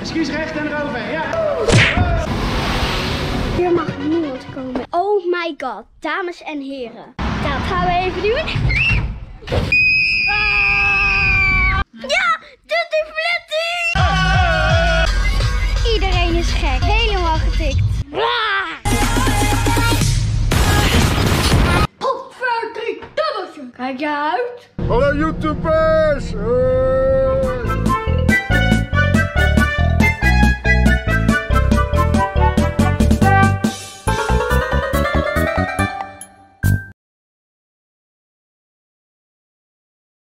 Excuus recht en eroverheen, ja. Hier mag niemand komen. Oh my god, dames en heren. Dat gaan we even doen. Ah.